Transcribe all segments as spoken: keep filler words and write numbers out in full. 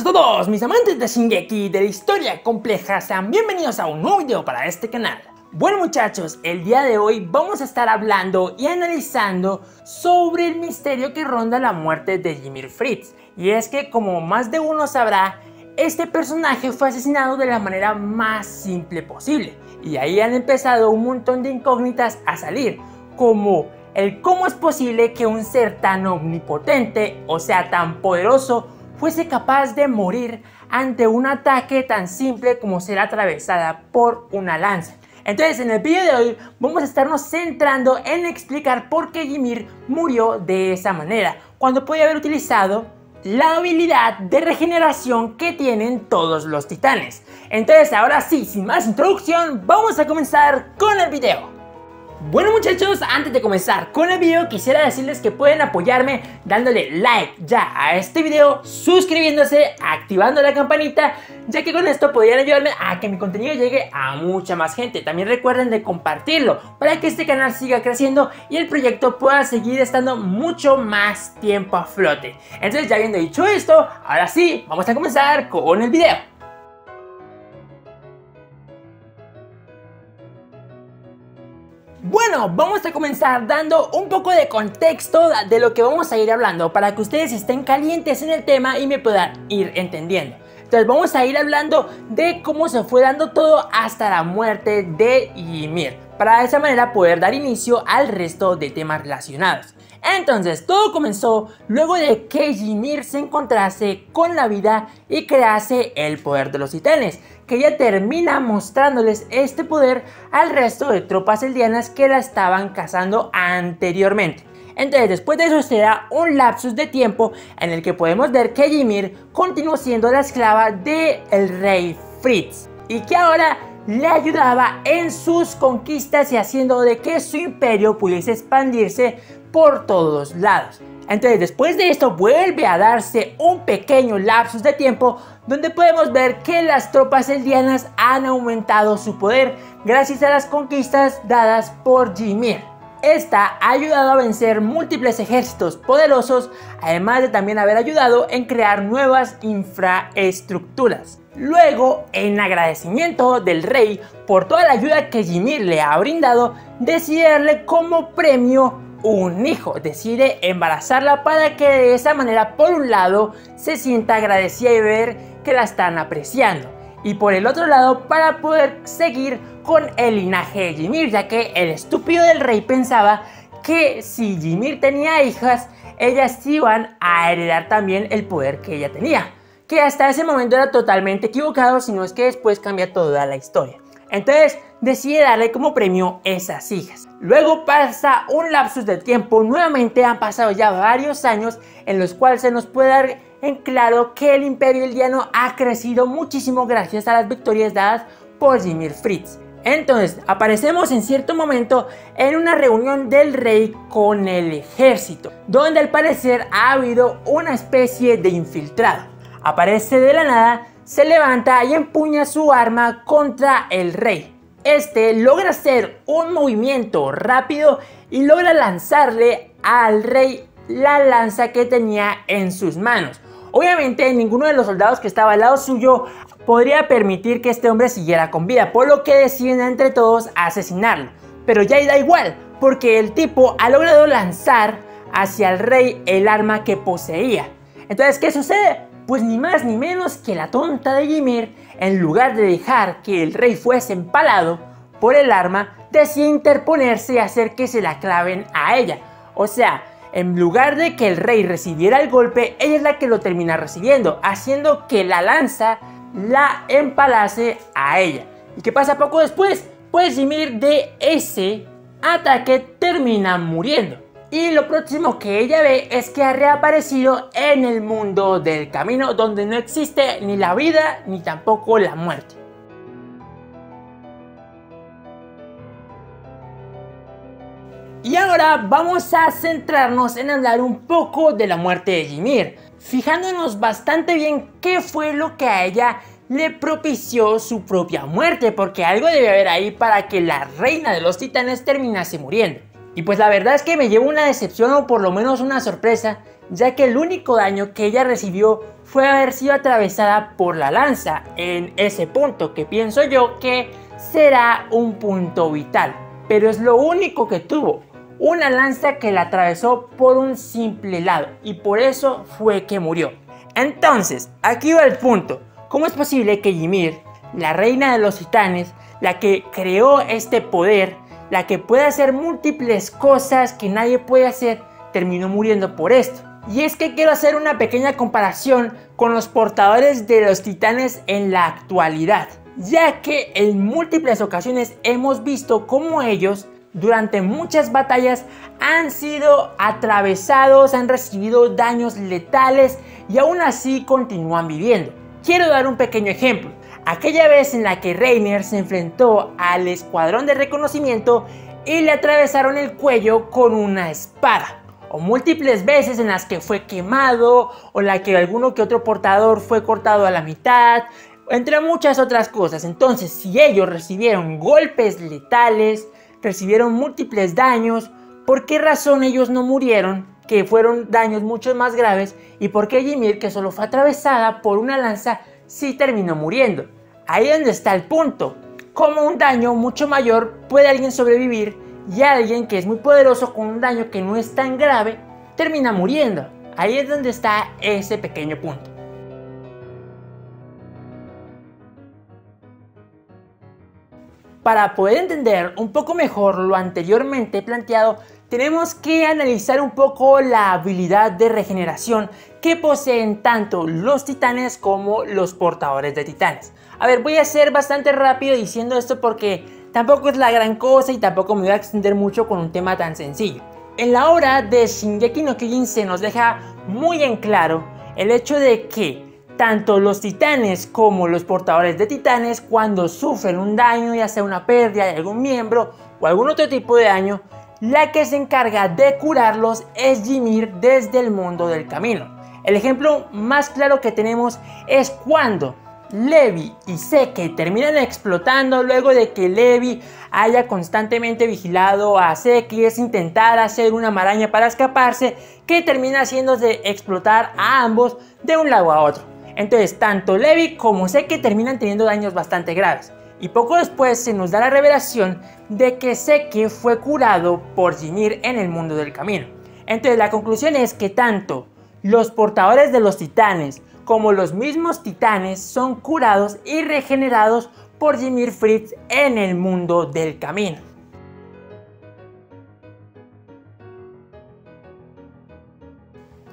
Buenas a todos mis amantes de Shingeki y de la historia compleja, sean bienvenidos a un nuevo video para este canal. Bueno muchachos, el día de hoy vamos a estar hablando y analizando sobre el misterio que ronda la muerte de Ymir Fritz. Y es que, como más de uno sabrá, este personaje fue asesinado de la manera más simple posible. Y ahí han empezado un montón de incógnitas a salir, como el cómo es posible que un ser tan omnipotente, o sea tan poderoso, fuese capaz de morir ante un ataque tan simple como ser atravesada por una lanza. Entonces, en el video de hoy vamos a estarnos centrando en explicar por qué Ymir murió de esa manera, cuando podía haber utilizado la habilidad de regeneración que tienen todos los titanes. Entonces, ahora sí, sin más introducción, vamos a comenzar con el video. Bueno muchachos, antes de comenzar con el video quisiera decirles que pueden apoyarme dándole like ya a este video, suscribiéndose, activando la campanita, ya que con esto podrían ayudarme a que mi contenido llegue a mucha más gente. También recuerden de compartirlo para que este canal siga creciendo y el proyecto pueda seguir estando mucho más tiempo a flote. Entonces, ya habiendo dicho esto, ahora sí, vamos a comenzar con el video. Bueno, vamos a comenzar dando un poco de contexto de lo que vamos a ir hablando para que ustedes estén calientes en el tema y me puedan ir entendiendo. Entonces vamos a ir hablando de cómo se fue dando todo hasta la muerte de Ymir, para de esa manera poder dar inicio al resto de temas relacionados. Entonces todo comenzó luego de que Ymir se encontrase con la vida y crease el poder de los titanes, que ella termina mostrándoles este poder al resto de tropas eldianas que la estaban cazando anteriormente. Entonces después de eso se da un lapsus de tiempo en el que podemos ver que Ymir continuó siendo la esclava del rey Fritz y que ahora le ayudaba en sus conquistas y haciendo de que su imperio pudiese expandirse por todos lados. Entonces después de esto vuelve a darse un pequeño lapsus de tiempo donde podemos ver que las tropas eldianas han aumentado su poder gracias a las conquistas dadas por Ymir. Esta ha ayudado a vencer múltiples ejércitos poderosos, además de también haber ayudado en crear nuevas infraestructuras. Luego, en agradecimiento del rey por toda la ayuda que Ymir le ha brindado, decide darle como premio un hijo, decide embarazarla para que de esa manera, por un lado, se sienta agradecida y ver que la están apreciando, y por el otro lado, para poder seguir con el linaje de Ymir, ya que el estúpido del rey pensaba que si Ymir tenía hijas, ellas iban a heredar también el poder que ella tenía, que hasta ese momento era totalmente equivocado, si no es que después cambia toda la historia. Entonces decide darle como premio esas hijas. Luego pasa un lapsus de tiempo, nuevamente han pasado ya varios años en los cuales se nos puede dar en claro que el imperio eldiano ha crecido muchísimo gracias a las victorias dadas por Ymir Fritz. Entonces aparecemos en cierto momento en una reunión del rey con el ejército, donde al parecer ha habido una especie de infiltrado. Aparece de la nada, se levanta y empuña su arma contra el rey. Este logra hacer un movimiento rápido y logra lanzarle al rey la lanza que tenía en sus manos. Obviamente ninguno de los soldados que estaba al lado suyo podría permitir que este hombre siguiera con vida, por lo que deciden entre todos asesinarlo. Pero ya da igual, porque el tipo ha logrado lanzar hacia el rey el arma que poseía. Entonces, ¿qué sucede? Pues ni más ni menos que la tonta de Ymir, en lugar de dejar que el rey fuese empalado por el arma, decide interponerse y hacer que se la claven a ella. O sea, en lugar de que el rey recibiera el golpe, ella es la que lo termina recibiendo, haciendo que la lanza la empalase a ella. ¿Y qué pasa poco después? Pues Ymir de ese ataque termina muriendo. Y lo próximo que ella ve es que ha reaparecido en el mundo del camino, donde no existe ni la vida ni tampoco la muerte. Y ahora vamos a centrarnos en hablar un poco de la muerte de Ymir, fijándonos bastante bien qué fue lo que a ella le propició su propia muerte, porque algo debe haber ahí para que la reina de los titanes terminase muriendo. Y pues la verdad es que me llevo una decepción, o por lo menos una sorpresa, ya que el único daño que ella recibió fue haber sido atravesada por la lanza, en ese punto que pienso yo que será un punto vital, pero es lo único que tuvo, una lanza que la atravesó por un simple lado y por eso fue que murió. Entonces, aquí va el punto, ¿cómo es posible que Ymir, la reina de los titanes, la que creó este poder, la que puede hacer múltiples cosas que nadie puede hacer, terminó muriendo por esto? Y es que quiero hacer una pequeña comparación con los portadores de los titanes en la actualidad, ya que en múltiples ocasiones hemos visto cómo ellos durante muchas batallas han sido atravesados, han recibido daños letales y aún así continúan viviendo. Quiero dar un pequeño ejemplo. Aquella vez en la que Reiner se enfrentó al escuadrón de reconocimiento y le atravesaron el cuello con una espada, o múltiples veces en las que fue quemado, o la que alguno que otro portador fue cortado a la mitad, entre muchas otras cosas. Entonces, si ellos recibieron golpes letales, recibieron múltiples daños, ¿por qué razón ellos no murieron, que fueron daños mucho más graves? ¿Y por qué Ymir, que solo fue atravesada por una lanza, sí terminó muriendo? Ahí es donde está el punto. Como un daño mucho mayor puede alguien sobrevivir y alguien que es muy poderoso con un daño que no es tan grave termina muriendo. Ahí es donde está ese pequeño punto. Para poder entender un poco mejor lo anteriormente planteado, tenemos que analizar un poco la habilidad de regeneración que poseen tanto los titanes como los portadores de titanes. A ver, voy a ser bastante rápido diciendo esto porque tampoco es la gran cosa y tampoco me voy a extender mucho con un tema tan sencillo. En la obra de Shingeki no Kyojin se nos deja muy en claro el hecho de que tanto los titanes como los portadores de titanes, cuando sufren un daño, ya sea una pérdida de algún miembro o algún otro tipo de daño, la que se encarga de curarlos es Ymir desde el mundo del camino. El ejemplo más claro que tenemos es cuando Levi y Zeke terminan explotando luego de que Levi haya constantemente vigilado a Zeke y es intentar hacer una maraña para escaparse, que termina haciéndose explotar a ambos de un lado a otro. Entonces tanto Levi como Zeke terminan teniendo daños bastante graves. Y poco después se nos da la revelación de que Zeke fue curado por Ymir en el mundo del camino. Entonces la conclusión es que tanto los portadores de los titanes como los mismos titanes son curados y regenerados por Ymir Fritz en el mundo del camino.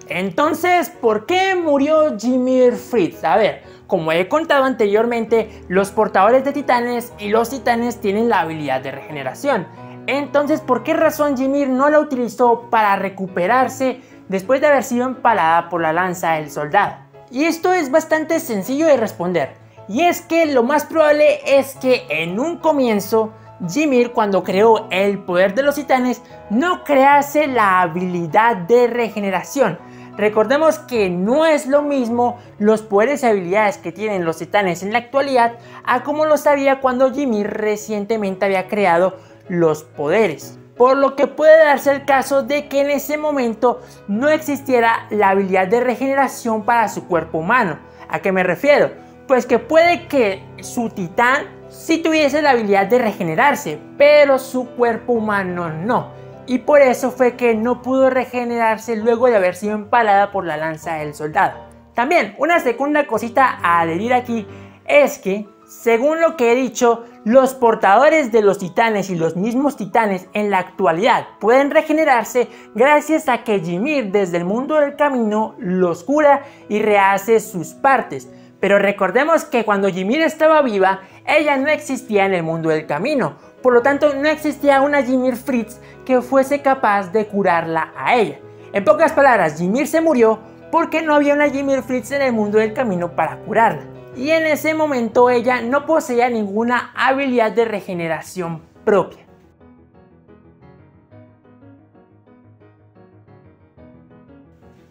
Entonces, ¿por qué murió Ymir Fritz? A ver, como he contado anteriormente, los portadores de titanes y los titanes tienen la habilidad de regeneración. Entonces, ¿por qué razón Ymir no la utilizó para recuperarse después de haber sido empalada por la lanza del soldado? Y esto es bastante sencillo de responder. Y es que lo más probable es que en un comienzo, Ymir, cuando creó el poder de los titanes, no crease la habilidad de regeneración. Recordemos que no es lo mismo los poderes y habilidades que tienen los titanes en la actualidad a como lo sabía cuando Ymir recientemente había creado los poderes, por lo que puede darse el caso de que en ese momento no existiera la habilidad de regeneración para su cuerpo humano. ¿A qué me refiero? Pues que puede que su titán sí tuviese la habilidad de regenerarse, pero su cuerpo humano no. Y por eso fue que no pudo regenerarse luego de haber sido empalada por la lanza del soldado. También, una segunda cosita a adherir aquí es que, según lo que he dicho, los portadores de los titanes y los mismos titanes en la actualidad pueden regenerarse gracias a que Ymir desde el mundo del camino los cura y rehace sus partes. Pero recordemos que cuando Ymir estaba viva, ella no existía en el mundo del camino. Por lo tanto, no existía una Ymir Fritz que fuese capaz de curarla a ella. En pocas palabras, Ymir se murió porque no había una Ymir Fritz en el mundo del camino para curarla. Y en ese momento ella no poseía ninguna habilidad de regeneración propia.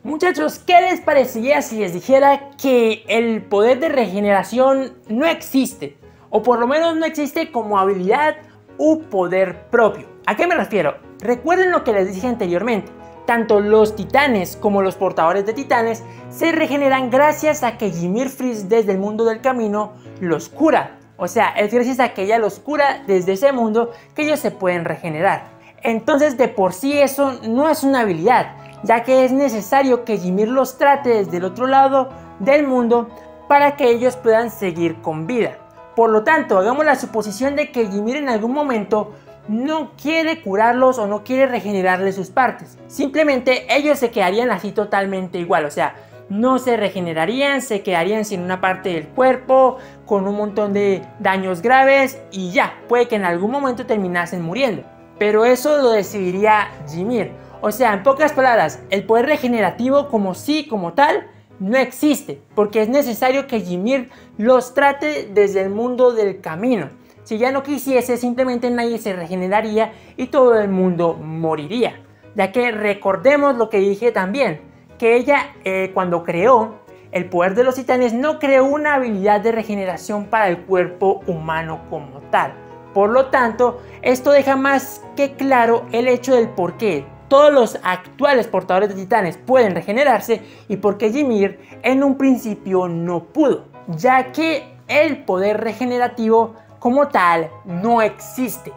Muchachos, ¿qué les parecería si les dijera que el poder de regeneración no existe? O por lo menos no existe como habilidad u poder propio. ¿A qué me refiero? Recuerden lo que les dije anteriormente. Tanto los titanes como los portadores de titanes se regeneran gracias a que Ymir Fritz desde el mundo del camino los cura. O sea, es gracias a que ella los cura desde ese mundo que ellos se pueden regenerar. Entonces de por sí eso no es una habilidad, ya que es necesario que Ymir los trate desde el otro lado del mundo para que ellos puedan seguir con vida. Por lo tanto, hagamos la suposición de que Ymir en algún momento no quiere curarlos o no quiere regenerarles sus partes. Simplemente ellos se quedarían así totalmente igual, o sea, no se regenerarían, se quedarían sin una parte del cuerpo, con un montón de daños graves y ya, puede que en algún momento terminasen muriendo. Pero eso lo decidiría Ymir. O sea, en pocas palabras, el poder regenerativo como sí, como tal, no existe, porque es necesario que Ymir los trate desde el mundo del camino. Si ya no quisiese, simplemente nadie se regeneraría y todo el mundo moriría. Ya que recordemos lo que dije también, que ella eh, cuando creó el poder de los titanes no creó una habilidad de regeneración para el cuerpo humano como tal. Por lo tanto, esto deja más que claro el hecho del por qué todos los actuales portadores de titanes pueden regenerarse y por qué Ymir en un principio no pudo, ya que el poder regenerativo como tal no existe.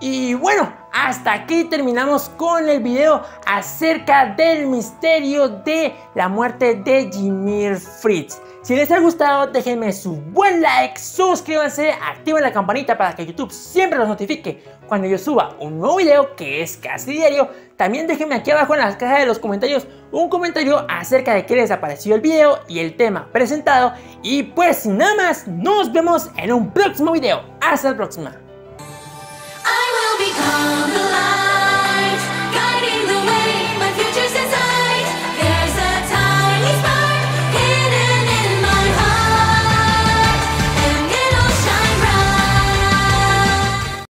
Y bueno, hasta aquí terminamos con el video acerca del misterio de la muerte de Ymir Fritz. Si les ha gustado, déjenme su buen like, suscríbanse, activen la campanita para que YouTube siempre los notifique cuando yo suba un nuevo video, que es casi diario. También déjenme aquí abajo en las cajas de los comentarios un comentario acerca de qué les ha parecido el video y el tema presentado. Y pues nada más, nos vemos en un próximo video. Hasta la próxima.